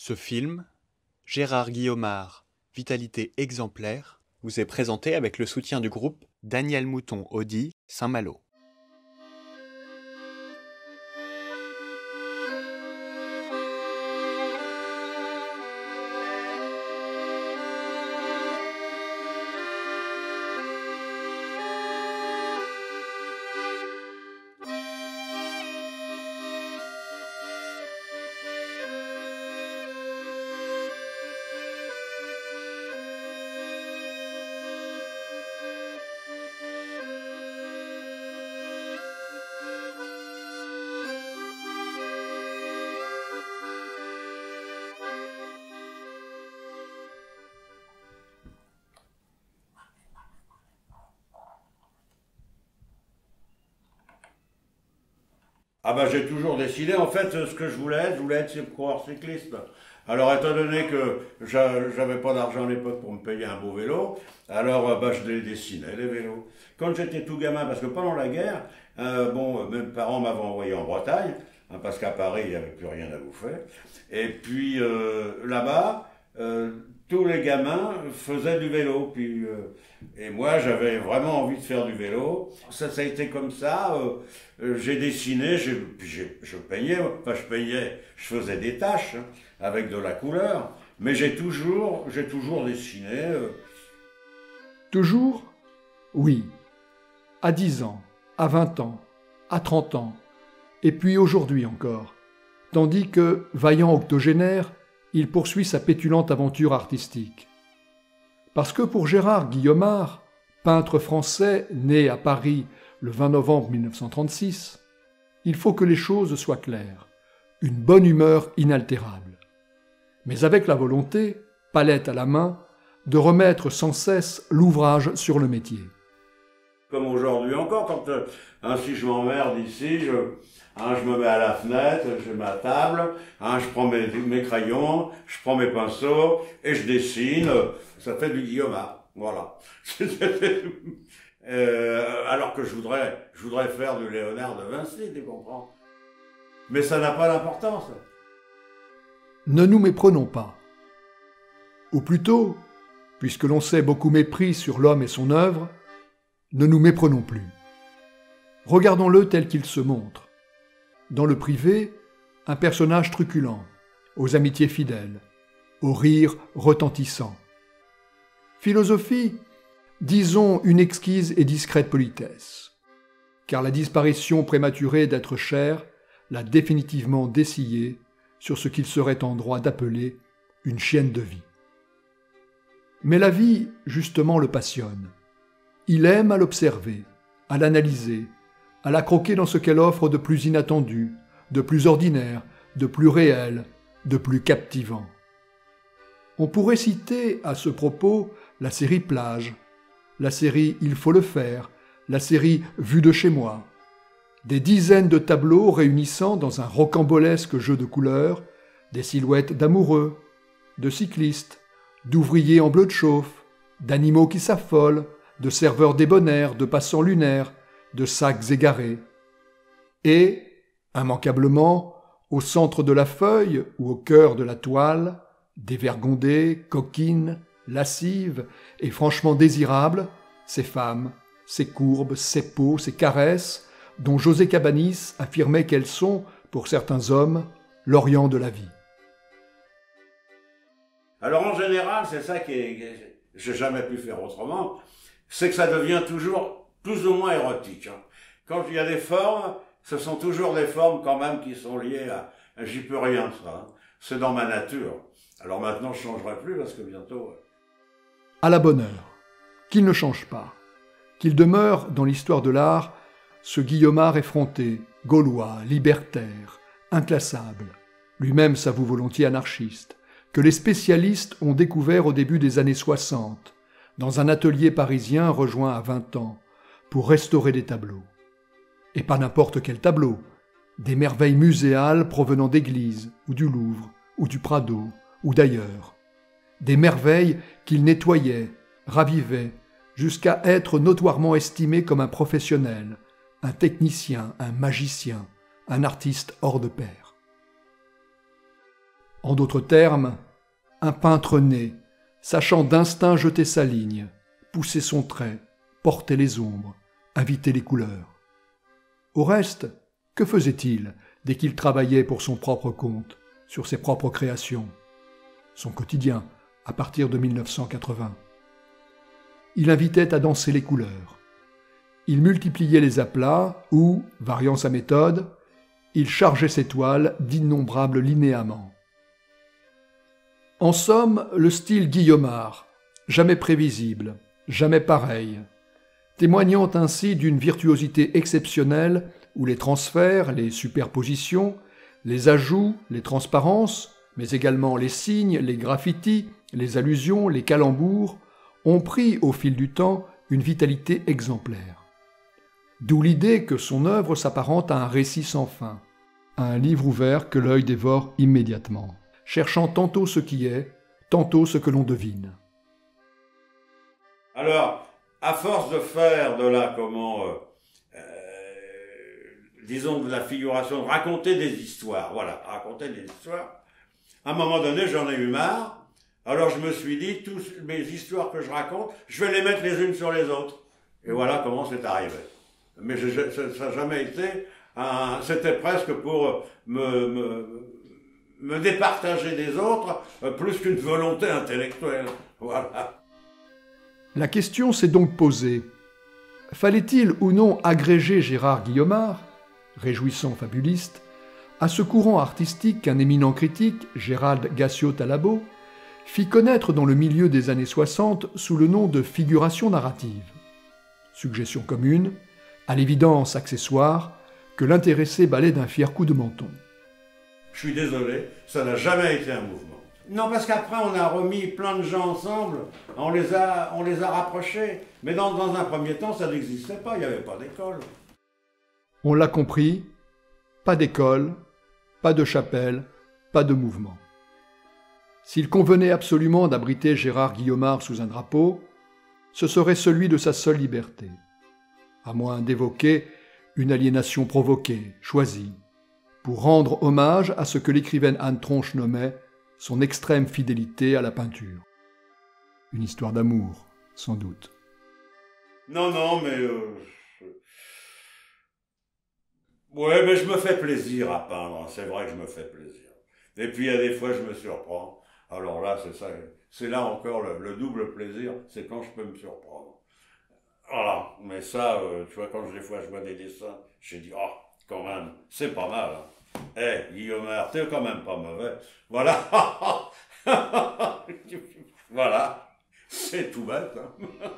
Ce film, Gérard Guyomard, Vitalité exemplaire, vous est présenté avec le soutien du groupe Daniel Mouton Audi Saint-Malo. Ah ben j'ai toujours décidé, en fait, ce que je voulais être coureur cycliste. Alors étant donné que j'avais pas d'argent à l'époque pour me payer un beau vélo, alors ben, je les dessinais, les vélos. Quand j'étais tout gamin, parce que pendant la guerre, mes parents m'avaient envoyé en Bretagne, hein, parce qu'à Paris, il n'y avait plus rien à bouffer. Et puis là-bas, tous les gamins faisaient du vélo. Puis, et moi, j'avais vraiment envie de faire du vélo. Ça a été comme ça. J'ai dessiné, je peignais. Enfin, je faisais des tâches hein, avec de la couleur. Mais j'ai toujours dessiné. Toujours? Oui. À 10 ans, à 20 ans, à 30 ans. Et puis aujourd'hui encore. Tandis que, vaillant octogénaire, il poursuit sa pétulante aventure artistique. Parce que pour Gérard Guyomard, peintre français né à Paris le 20 novembre 1936, il faut que les choses soient claires, une bonne humeur inaltérable. Mais avec la volonté, palette à la main, de remettre sans cesse l'ouvrage sur le métier. Comme aujourd'hui encore, quand si je m'emmerde ici, je me mets à la fenêtre, j'ai ma table, je prends mes crayons, je prends mes pinceaux et je dessine. Ça fait du Guyomard, voilà. Alors que je voudrais faire du Léonard de Vinci, tu comprends? Mais ça n'a pas d'importance. Ne nous méprenons pas. Ou plutôt, puisque l'on s'est beaucoup mépris sur l'homme et son œuvre, ne nous méprenons plus. Regardons-le tel qu'il se montre. Dans le privé, un personnage truculent, aux amitiés fidèles, aux rires retentissants. Philosophie, disons une exquise et discrète politesse, car la disparition prématurée d'être cher l'a définitivement dessillé sur ce qu'il serait en droit d'appeler une chienne de vie. Mais la vie, justement, le passionne. Il aime à l'observer, à l'analyser, à la croquer dans ce qu'elle offre de plus inattendu, de plus ordinaire, de plus réel, de plus captivant. On pourrait citer à ce propos la série Plage, la série Il faut le faire, la série Vue de chez moi, des dizaines de tableaux réunissant dans un rocambolesque jeu de couleurs des silhouettes d'amoureux, de cyclistes, d'ouvriers en bleu de chauffe, d'animaux qui s'affolent, de serveurs débonnaires, de passants lunaires, de sacs égarés. Et, immanquablement, au centre de la feuille ou au cœur de la toile, dévergondées, coquines, lascives et franchement désirables, ces femmes, ces courbes, ces peaux, ces caresses, dont José Cabanis affirmait qu'elles sont, pour certains hommes, l'orient de la vie. Alors en général, c'est ça que j'ai jamais pu faire autrement, c'est que ça devient toujours plus ou moins érotique. Quand il y a des formes, ce sont toujours des formes quand même qui sont liées à... J'y peux rien, ça. C'est dans ma nature. Alors maintenant, je ne changerai plus parce que bientôt... À la bonne heure, qu'il ne change pas, qu'il demeure dans l'histoire de l'art ce Guyomard effronté, gaulois, libertaire, inclassable, lui-même s'avoue volontiers anarchiste, que les spécialistes ont découvert au début des années 60, dans un atelier parisien rejoint à 20 ans, pour restaurer des tableaux. Et pas n'importe quel tableau, des merveilles muséales provenant d'églises, ou du Louvre, ou du Prado, ou d'ailleurs. Des merveilles qu'il nettoyait, ravivait, jusqu'à être notoirement estimé comme un professionnel, un technicien, un magicien, un artiste hors de pair. En d'autres termes, un peintre né, sachant d'instinct jeter sa ligne, pousser son trait, porter les ombres, inviter les couleurs. Au reste, que faisait-il dès qu'il travaillait pour son propre compte, sur ses propres créations? Son quotidien, à partir de 1980. Il invitait à danser les couleurs. Il multipliait les aplats ou, variant sa méthode, il chargeait ses toiles d'innombrables linéaments. En somme, le style Guyomard, jamais prévisible, jamais pareil, témoignant ainsi d'une virtuosité exceptionnelle où les transferts, les superpositions, les ajouts, les transparences, mais également les signes, les graffitis, les allusions, les calembours, ont pris au fil du temps une vitalité exemplaire. D'où l'idée que son œuvre s'apparente à un récit sans fin, à un livre ouvert que l'œil dévore immédiatement, cherchant tantôt ce qui est, tantôt ce que l'on devine. Alors, à force de faire de la, disons de la figuration, de raconter des histoires, voilà, raconter des histoires, à un moment donné, j'en ai eu marre, alors je me suis dit, toutes mes histoires que je raconte, je vais les mettre les unes sur les autres. Et voilà comment c'est arrivé. Mais ça n'a jamais été, c'était presque pour me départager des autres, plus qu'une volonté intellectuelle. Voilà. La question s'est donc posée. Fallait-il ou non agréger Gérard Guyomard, réjouissant fabuliste, à ce courant artistique qu'un éminent critique, Gérald Gassiot-Talabo, fit connaître dans le milieu des années 60 sous le nom de figuration narrative. Suggestion commune, à l'évidence accessoire, que l'intéressé balaie d'un fier coup de menton. Je suis désolé, ça n'a jamais été un mouvement. Non, parce qu'après, on a remis plein de gens ensemble, on les a rapprochés. Mais dans un premier temps, ça n'existait pas, il n'y avait pas d'école. On l'a compris, pas d'école, pas de chapelle, pas de mouvement. S'il convenait absolument d'abriter Gérard Guyomard sous un drapeau, ce serait celui de sa seule liberté, à moins d'évoquer une aliénation provoquée, choisie, pour rendre hommage à ce que l'écrivaine Anne Tronche nommait son extrême fidélité à la peinture. Une histoire d'amour, sans doute. Non, non, mais... Ouais, mais je me fais plaisir à peindre, c'est vrai que je me fais plaisir. Et puis, il y a des fois, je me surprends. Alors là, c'est ça, c'est là encore le double plaisir, c'est quand je peux me surprendre. Voilà, mais ça, tu vois, quand des fois je vois des dessins, je dis, oh, quand même, c'est pas mal, hein. Eh, hey, Guyomard, t'es quand même pas mauvais. Voilà. Voilà. C'est tout bête, hein.